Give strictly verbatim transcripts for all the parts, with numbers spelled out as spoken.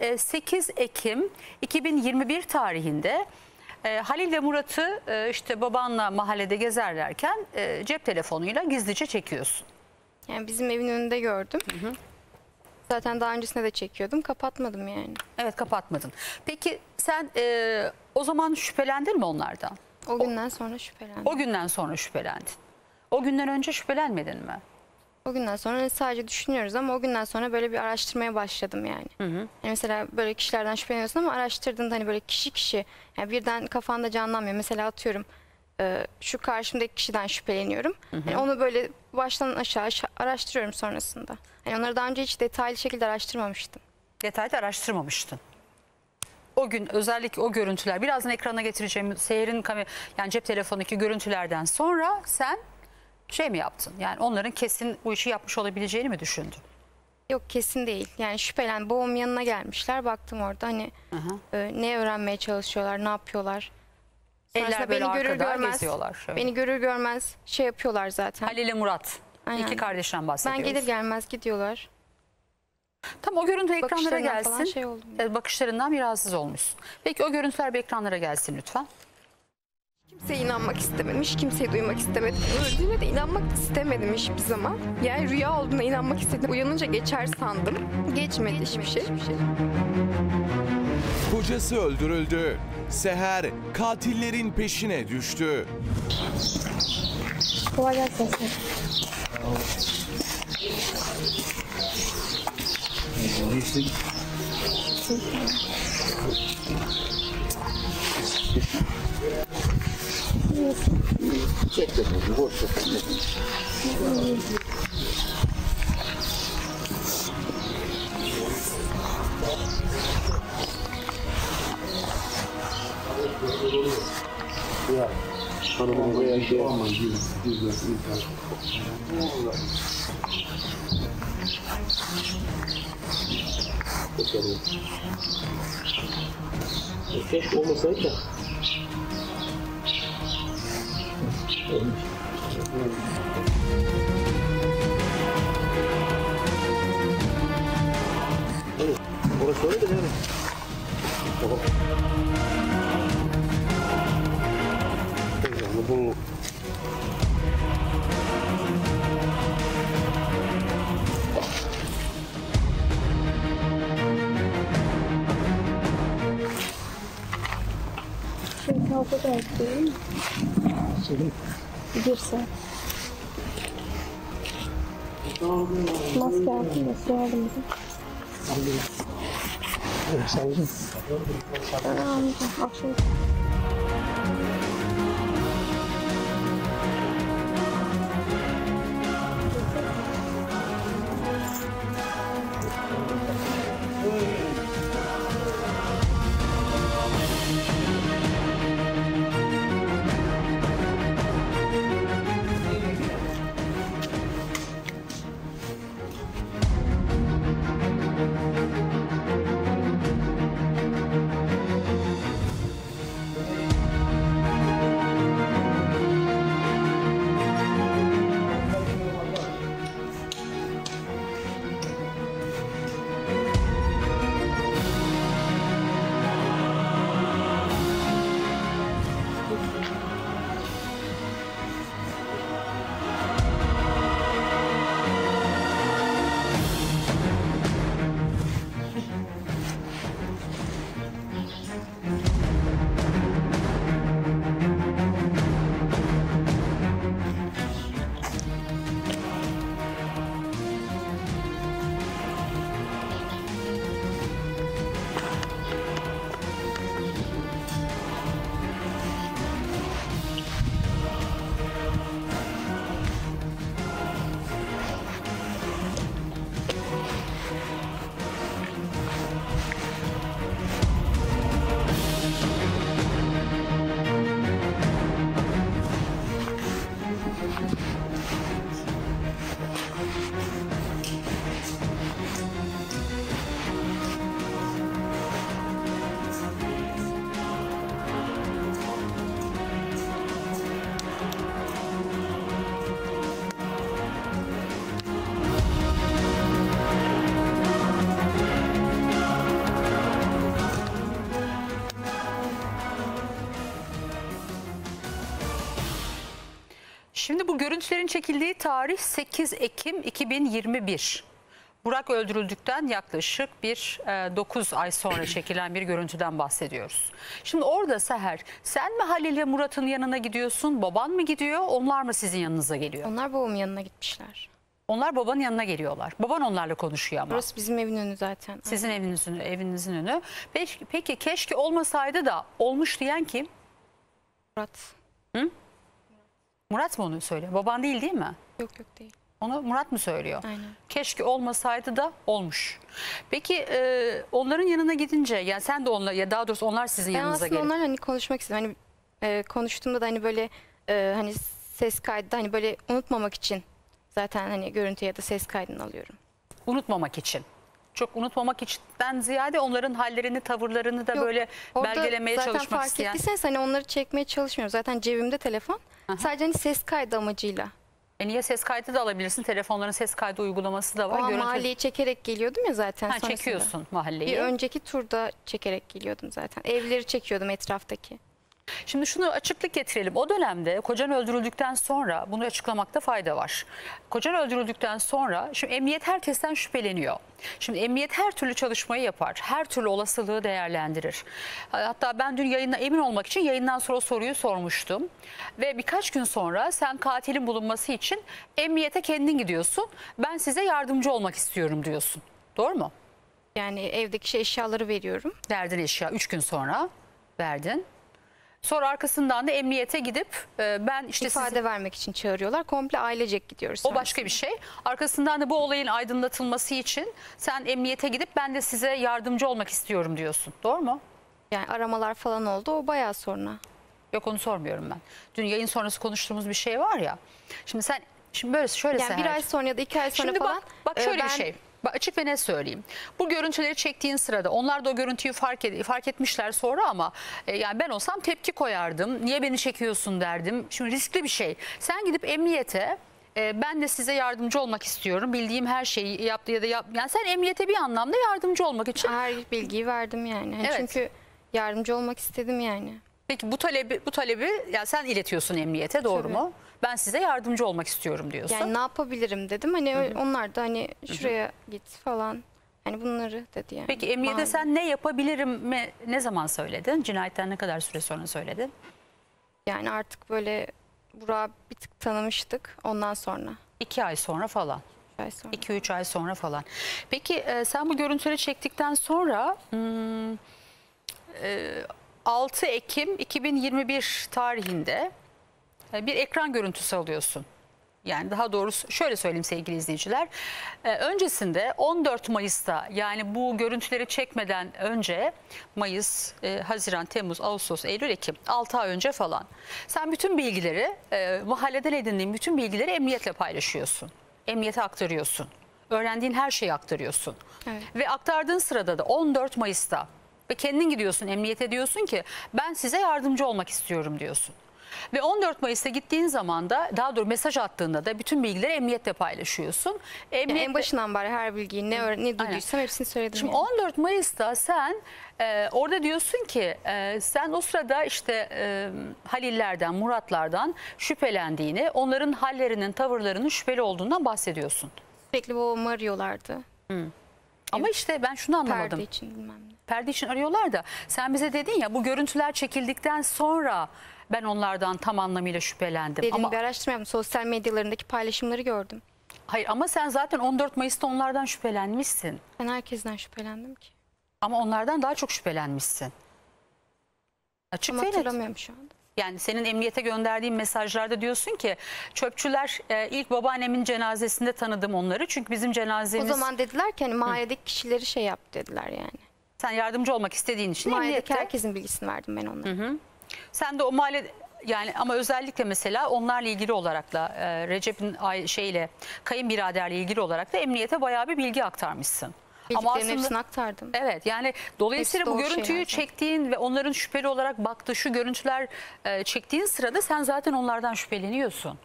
ben sekiz Ekim iki bin yirmi bir tarihinde Halil ve Murat'ı işte babanla mahallede gezerlerken cep telefonuyla gizlice çekiyorsun. Yani bizim evin önünde gördüm. Hı hı. Zaten daha öncesinde de çekiyordum. Kapatmadım yani. Evet, kapatmadın. Peki sen e, o zaman şüphelendin mi onlardan? O günden o, sonra şüphelendim. O günden sonra şüphelendin. O günden önce şüphelenmedin mi? O günden sonra sadece düşünüyoruz ama o günden sonra böyle bir araştırmaya başladım yani. Hı hı. Yani mesela böyle kişilerden şüpheleniyorsun ama araştırdığında hani böyle kişi kişi yani birden kafanda canlanmıyor. Mesela atıyorum e, şu karşımdaki kişiden şüpheleniyorum. Hı hı. Yani onu böyle baştan aşağı araştırıyorum sonrasında. Yani onları daha önce hiç detaylı şekilde araştırmamıştım. Detaylı araştırmamıştın. O gün özellikle o görüntüler, birazdan ekrana getireceğim Seher'in yani cep telefonundaki görüntülerden sonra sen şey mi yaptın? Yani onların kesin bu işi yapmış olabileceğini mi düşündün? Yok, kesin değil. Yani şüphelen babamın yanına gelmişler. Baktım orada hani e, ne öğrenmeye çalışıyorlar, ne yapıyorlar. Eller böyle beni görür görmez, geziyorlar. Şöyle. Beni görür görmez şey yapıyorlar zaten. Halil ile Murat. Aynen. İki kardeşten bahsediyoruz. Ben gelir gelmez gidiyorlar. Tam o görüntü ekranlara gelsin. Şey yani. Bakışlarından bir rahatsız olmuşsun. Peki o görüntüler bir ekranlara gelsin lütfen. Kimseye inanmak istememiş, kimseyi duymak istemedim. Öldüğüne de inanmak istemedim hiçbir zaman. Yani rüya olduğuna inanmak istedim. Uyanınca geçer sandım. Geçmedi, Geçmedi hiçbir şey. Hiçbir şey. Kocası öldürüldü. Seher katillerin peşine düştü. Kolay gelsin. Ya hanımın buraya şey olmaz. Keşke olmasaydı da. Orası öyle de yani. Tamam. Bu... Girse. Maske aldım, maske aldım. Akşam. Şimdi bu görüntülerin çekildiği tarih sekiz Ekim iki bin yirmi bir. Burak öldürüldükten yaklaşık bir e, dokuz ay sonra çekilen bir görüntüden bahsediyoruz. Şimdi orada Seher, sen mi Halil ve Murat'ın yanına gidiyorsun, baban mı gidiyor, onlar mı sizin yanınıza geliyor? Onlar babamın yanına gitmişler. Onlar babanın yanına geliyorlar. Baban onlarla konuşuyor ama. Burası bizim evin önü zaten. Sizin evinizin, evinizin önü. Peki, peki keşke olmasaydı da olmuş diyen kim? Murat. Hı? Murat mı onu söylüyor? Baban değil değil mi? Yok yok değil. Onu Murat mı söylüyor? Aynen. Keşke olmasaydı da olmuş. Peki e, onların yanına gidince, yani sen de onlar, ya daha doğrusu onlar sizin ben yanınıza geliyor. Ben aslında onlar hani konuşmak istedim. Hani e, konuştuğumda da hani böyle e, hani ses kaydı, hani böyle unutmamak için zaten hani görüntü ya da ses kaydını alıyorum. Unutmamak için. Çok unutmamak içinden ziyade onların hallerini, tavırlarını da yok, böyle belgelemeye çalışmak isteyen. Zaten fark ettiyseniz hani onları çekmeye çalışmıyorum. Zaten cebimde telefon. Aha. Sadece hani ses kaydı amacıyla. E niye ses kaydı da alabilirsin? Telefonların ses kaydı uygulaması da var. Görüntü... mahalleyi çekerek geliyordum ya zaten. Ha, çekiyorsun mahalleyi. Bir önceki turda çekerek geliyordum zaten. Evleri çekiyordum etraftaki. Şimdi şunu açıklık getirelim. O dönemde kocan öldürüldükten sonra, bunu açıklamakta fayda var. Kocan öldürüldükten sonra şimdi emniyet herkesten şüpheleniyor. Şimdi emniyet her türlü çalışmayı yapar. Her türlü olasılığı değerlendirir. Hatta ben dün yayına emin olmak için yayından sonra soruyu sormuştum. Ve birkaç gün sonra sen katilin bulunması için emniyete kendin gidiyorsun. Ben size yardımcı olmak istiyorum diyorsun. Doğru mu? Yani evdeki şey, eşyaları veriyorum. Verdin eşya. Üç gün sonra verdin. Sonra arkasından da emniyete gidip ben işte ifade sizi... vermek için çağırıyorlar. Komple ailecek gidiyoruz. O sonrasında. Başka bir şey. Arkasından da bu olayın aydınlatılması için sen emniyete gidip ben de size yardımcı olmak istiyorum diyorsun. Doğru mu? Yani aramalar falan oldu. O bayağı sonra. Yok, onu sormuyorum ben. Dün yayın sonrası konuştuğumuz bir şey var ya. Şimdi sen şimdi böyle şöyle yani Seher. Bir ay sonra ya da iki ay sonra şimdi falan. Bak, bak şöyle ben... bir şey. Açık ve ne söyleyeyim. Bu görüntüleri çektiğin sırada onlar da o görüntüyü fark, et, fark etmişler sonra ama e, yani ben olsam tepki koyardım. Niye beni çekiyorsun derdim. Şimdi riskli bir şey. Sen gidip emniyete e, ben de size yardımcı olmak istiyorum. Bildiğim her şeyi yaptı ya da yap. Yani sen emniyete bir anlamda yardımcı olmak için. Her bilgiyi verdim yani. Evet. Çünkü yardımcı olmak istedim yani. Peki bu talebi, bu talebi yani sen iletiyorsun emniyete, doğru Tabii. mu? Ben size yardımcı olmak istiyorum diyorsun. Yani ne yapabilirim dedim. Hani Hı -hı. onlar da hani şuraya Hı -hı. git falan. Hani bunları dedi yani. Peki emniyete Mali. sen ne yapabilirim mi ne zaman söyledin? Cinayetten ne kadar süre sonra söyledin? Yani artık böyle Burak'ı bir tık tanımıştık ondan sonra. İki ay sonra falan. iki üç ay, ay sonra falan. Peki e, sen bu görüntüleri çektikten sonra... Hmm, e, altı Ekim iki bin yirmi bir tarihinde bir ekran görüntüsü alıyorsun. Yani daha doğrusu şöyle söyleyeyim sevgili izleyiciler. Öncesinde on dört Mayıs'ta, yani bu görüntüleri çekmeden önce Mayıs, Haziran, Temmuz, Ağustos, Eylül, Ekim, altı ay önce falan. Sen bütün bilgileri, mahalleden edindiğin bütün bilgileri emniyetle paylaşıyorsun. Emniyete aktarıyorsun. Öğrendiğin her şeyi aktarıyorsun. Evet. Ve aktardığın sırada da on dört Mayıs'ta ve kendin gidiyorsun emniyete, diyorsun ki ben size yardımcı olmak istiyorum diyorsun. Ve on dört Mayıs'ta gittiğin zaman da, daha doğrusu mesaj attığında da bütün bilgileri emniyetle paylaşıyorsun. Emniyette... Yani en başından bari her bilgiyi ne, ne duyduysam hepsini söyledim. Şimdi yani. on dört Mayıs'ta sen e, orada diyorsun ki e, sen o sırada işte e, Halillerden, Muratlardan şüphelendiğini, onların hallerinin, tavırlarının şüpheli olduğundan bahsediyorsun. Sürekli babamı arıyorlardı. Hı. Ama evet. işte ben şunu anlamadım. Perde için bilmem ne. Perde için arıyorlar da sen bize dedin ya, bu görüntüler çekildikten sonra ben onlardan tam anlamıyla şüphelendim. Derin ama... bir araştırma yaptım. Sosyal medyalarındaki paylaşımları gördüm. Hayır ama sen zaten on dört Mayıs'ta onlardan şüphelenmişsin. Ben herkesten şüphelendim ki. Ama onlardan daha çok şüphelenmişsin. Açık ama hatırlamıyorum şu anda. Yani senin emniyete gönderdiğin mesajlarda diyorsun ki çöpçüler, e, ilk babaannemin cenazesinde tanıdım onları. Çünkü bizim cenazemiz... O zaman dediler ki hani mahalledeki Hı. kişileri şey yap dediler yani. Sen yardımcı olmak istediğin için mahalledeki emniyette... herkesin bilgisini verdim ben onlara. Hı hı. Sen de o mahallede... Yani ama özellikle mesela onlarla ilgili olarak da e, Recep'in şeyle, kayınbiraderle ilgili olarak da emniyete bayağı bir bilgi aktarmışsın. Ama aslında, hepsini aktardım. Evet, yani dolayısıyla bu görüntüyü çektiğin ve onların şüpheli olarak baktığı şu görüntüler e, çektiğin sırada sen zaten onlardan şüpheleniyorsun.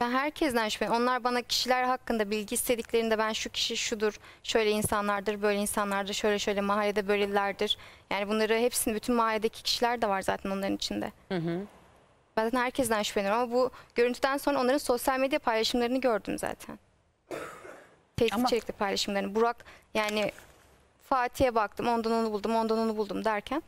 Ben herkesten şüpheleniyorum. Onlar bana kişiler hakkında bilgi istediklerinde ben şu kişi şudur, şöyle insanlardır, böyle insanlardır, şöyle şöyle mahallede böylelerdir. Yani bunları hepsini, bütün mahalledeki kişiler de var zaten onların içinde. Hı hı. Ben zaten herkesten şüphelenirim ama bu görüntüden sonra onların sosyal medya paylaşımlarını gördüm zaten. Tehdit ama... içerikli paylaşımlarını. Burak yani Fatih'e baktım, ondan onu buldum, ondan onu buldum derken.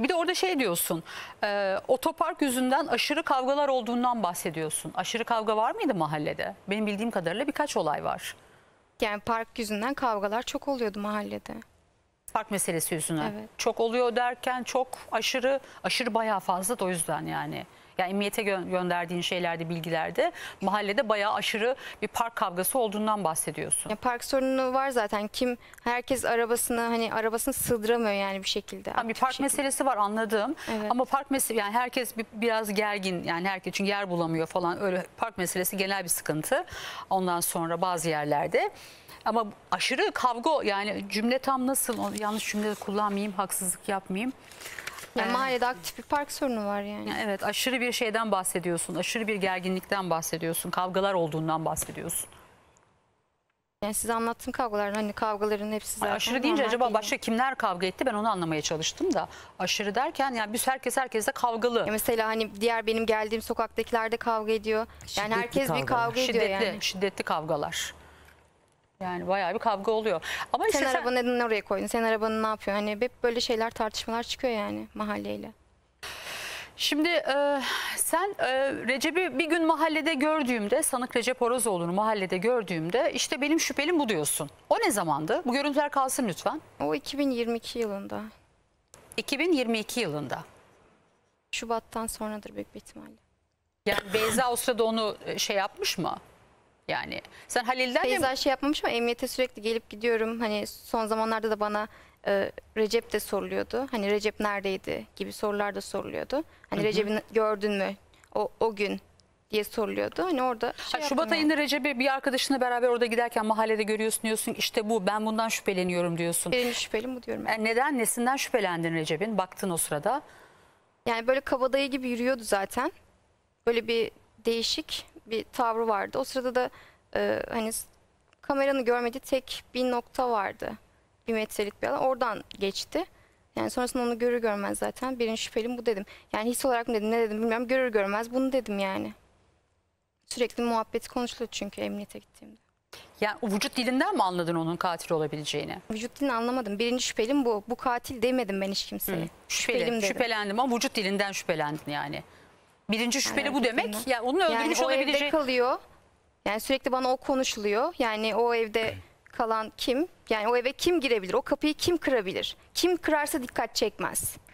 Bir de orada şey diyorsun, e, otopark yüzünden aşırı kavgalar olduğundan bahsediyorsun. Aşırı kavga var mıydı mahallede? Benim bildiğim kadarıyla birkaç olay var. Yani park yüzünden kavgalar çok oluyordu mahallede. Park meselesi yüzünden. Evet. Çok oluyor derken çok aşırı, aşırı bayağı fazla da o yüzden yani. Yani emniyete gö- gönderdiğin şeylerde, bilgilerde mahallede bayağı aşırı bir park kavgası olduğundan bahsediyorsun. Ya park sorunu var zaten. Kim herkes arabasını hani arabasını sığdıramıyor yani bir şekilde. Ha, bir park bir meselesi şekilde var anladım. Evet. Ama park meselesi yani herkes bir, biraz gergin yani herkes çünkü yer bulamıyor falan öyle park meselesi genel bir sıkıntı. Ondan sonra bazı yerlerde. Ama aşırı kavga yani cümle tam nasıl yanlış cümle kullanmayayım, haksızlık yapmayayım. Yani mahallede aktif bir park sorunu var yani. Evet, aşırı bir şeyden bahsediyorsun, aşırı bir gerginlikten bahsediyorsun, kavgalar olduğundan bahsediyorsun. Yani size anlattığım kavgalar, hani kavgaların hepsi zaten. Ay aşırı deyince acaba başka kimler kavga etti ben onu anlamaya çalıştım da. Aşırı derken yani biz herkes herkesle kavgalı. Ya mesela hani diğer benim geldiğim sokaktakiler de kavga ediyor. Yani şiddetli herkes kavgalar. bir kavga ediyor şiddetli, yani. Şiddetli kavgalar. Yani bayağı bir kavga oluyor. Ama sen işte arabanı sen... neden oraya koydun? Sen arabanı ne yapıyor? Hani hep böyle şeyler tartışmalar çıkıyor yani mahalleyle. Şimdi e, sen e, Recep'i bir gün mahallede gördüğümde, sanık Recep Orozoğlu'nu mahallede gördüğümde işte benim şüphelim bu diyorsun. O ne zamandı? Bu görüntüler kalsın lütfen. O iki bin yirmi iki yılında. iki bin yirmi iki yılında. Şubat'tan sonradır büyük bir ihtimalle. Yani Beyza o sırada onu şey yapmış mı? Yani sen Halil'den Beyza mi? Şey yapmamış ama emniyete sürekli gelip gidiyorum. Hani son zamanlarda da bana e, Recep de soruluyordu. Hani Recep neredeydi gibi sorular da soruluyordu. Hani Recep'i gördün mü o, o gün diye soruluyordu. Hani orada şey ha, Şubat ayında yani. Recep'i bir arkadaşınla beraber orada giderken mahallede görüyorsun diyorsun. İşte bu ben bundan şüpheleniyorum diyorsun. Benim şüphelim bu diyorum. Yani neden nesinden şüphelendin Recep'in? Baktın o sırada. Yani böyle kabadayı gibi yürüyordu zaten. Böyle bir değişik bir tavrı vardı. O sırada da e, hani kameranı görmediği tek bir nokta vardı. Bir metrelik bir alan. Oradan geçti. Yani sonrasında onu görür görmez zaten. Birinci şüphelim bu dedim. Yani his olarak mı dedim ne dedim bilmiyorum. Görür görmez bunu dedim yani. Sürekli muhabbet konuşuluyor çünkü emniyete gittiğimde. Yani vücut dilinden mi anladın onun katil olabileceğini? Vücut dilini anlamadım. Birinci şüphelim bu. Bu katil demedim ben hiç kimseye. Hmm. Şüpheli, şüphelim dedim. Şüphelendim ama vücut dilinden şüphelendin yani. Birinci şüpheli yani bu demek. Yani onun öldürmüş yani olabileceği. Evde kalıyor. Yani sürekli bana o konuşuluyor. Yani o evde kalan kim? Yani o eve kim girebilir? O kapıyı kim kırabilir? Kim kırarsa dikkat çekmez.